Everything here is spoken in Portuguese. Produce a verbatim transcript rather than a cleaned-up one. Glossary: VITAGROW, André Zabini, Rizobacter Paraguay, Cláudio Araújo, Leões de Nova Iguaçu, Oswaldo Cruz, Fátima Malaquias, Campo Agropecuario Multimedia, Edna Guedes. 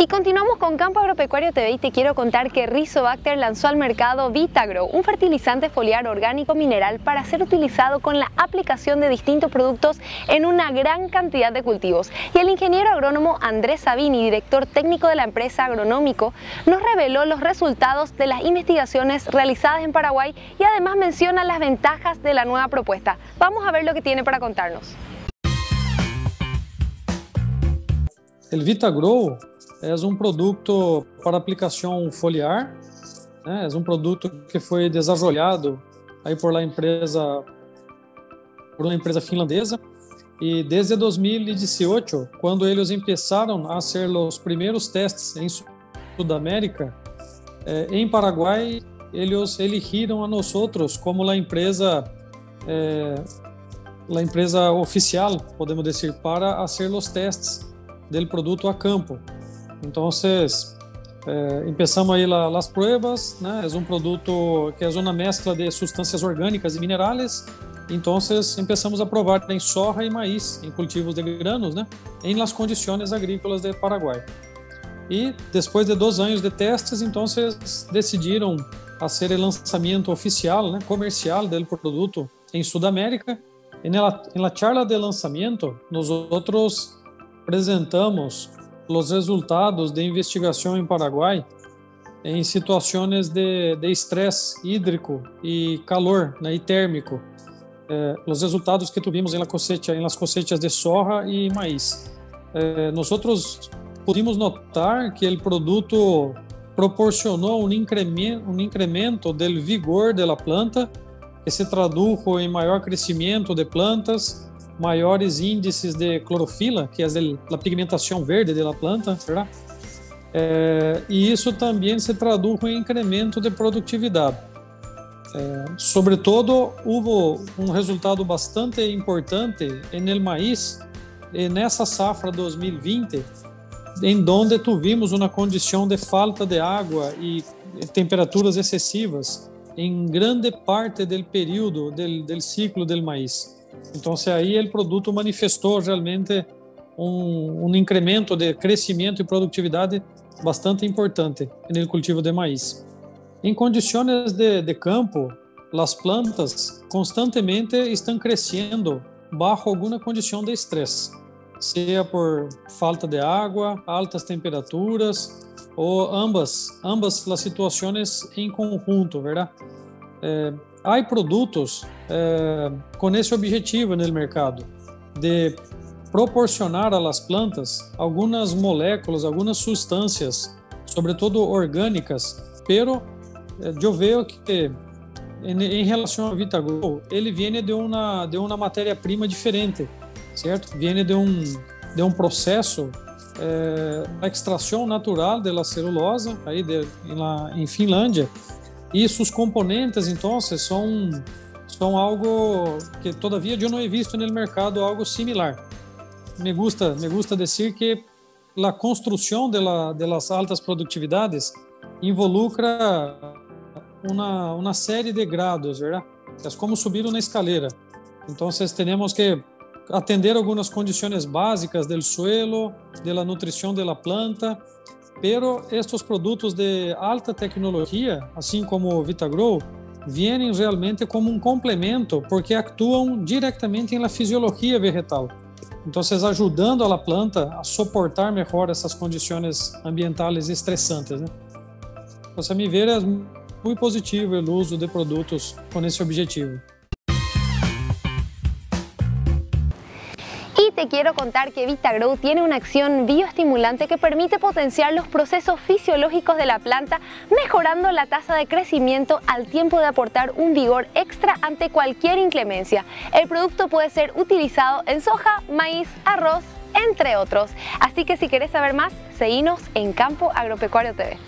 Y continuamos con Campo Agropecuario T V y te quiero contar que Rizobacter lanzó al mercado VITAGROW, un fertilizante foliar orgánico mineral para ser utilizado con la aplicación de distintos productos en una gran cantidad de cultivos. Y el ingeniero agrónomo André Zabini, director técnico de la empresa Agronómico, nos reveló los resultados de las investigaciones realizadas en Paraguay y además menciona las ventajas de la nueva propuesta. Vamos a ver lo que tiene para contarnos. El VITAGROW é um produto para aplicação foliar, né? É um produto que foi desarrollado aí por lá empresa por uma empresa finlandesa e desde dois mil e dezoito, quando eles começaram a ser os primeiros testes em Sudamérica, eh, em Paraguai eles elegiram a nós outros como a empresa eh, a empresa oficial, podemos dizer, para fazer os testes do produto a campo. Então, eh, começamos aí as provas, né? É um produto que é uma mescla de substâncias orgânicas e minerais. Então, começamos a provar em soja e maíz, em cultivos de granos, né? Em las condições agrícolas de Paraguai. E depois de dois anos de testes, então decidiram fazer o lançamento oficial, né? Comercial do produto em Sudamérica. E na, na charla de lançamento, nós outros apresentamos os resultados de investigação em Paraguai em situações de estresse hídrico e calor, né, e térmico. Eh, os resultados que tivemos em la cosecha, em las cosechas de soja e maíz. Eh, nós pudimos notar que o produto proporcionou um incremento, um incremento do vigor da planta, que se tradujo em maior crescimento de plantas, maiores índices de clorofila, que é a pigmentação verde da planta, é, e isso também se traduz em incremento de produtividade. É, sobretudo, houve um resultado bastante importante no maíz, nessa safra dois mil e vinte, em onde tivemos uma condição de falta de água e temperaturas excessivas em grande parte do período do ciclo do maíz. Então, aí o produto manifestou realmente um, um incremento de crescimento e produtividade bastante importante no cultivo de maíz. Em condições de, de campo, as plantas constantemente estão crescendo bajo alguma condição de estresse, seja por falta de água, altas temperaturas ou ambas, ambas as situações em conjunto, verdade? É, há produtos eh, com esse objetivo no mercado, de proporcionar às plantas algumas moléculas, algumas substâncias, sobretudo orgânicas, pero eh, eu vejo que em, em relação ao VITAGROW, ele vem de uma de uma matéria-prima diferente, certo? Vem de um de um processo eh, da extração natural da celulosa aí de, lá, em Finlândia. E seus componentes, então, são, são algo que, todavia, eu não he visto no mercado algo similar. Me gusta, me gusta dizer que a construção das altas produtividades involucra uma, uma série de grados, verdade? É como subir uma escalera. Então, temos que atender algumas condições básicas do suelo, da nutrição da planta. Pero estes produtos de alta tecnologia, assim como o VITAGROW, vêm realmente como um complemento, porque atuam diretamente na fisiologia vegetal. Então, ajudando a planta a suportar melhor essas condições ambientais estressantes, né? Então, a meu ver, é muito positivo o uso de produtos com esse objetivo. Te quiero contar que VITAGROW tiene una acción bioestimulante que permite potenciar los procesos fisiológicos de la planta, mejorando la tasa de crecimiento al tiempo de aportar un vigor extra ante cualquier inclemencia. El producto puede ser utilizado en soja, maíz, arroz, entre otros. Así que si querés saber más, seguinos en Campo Agropecuario T V.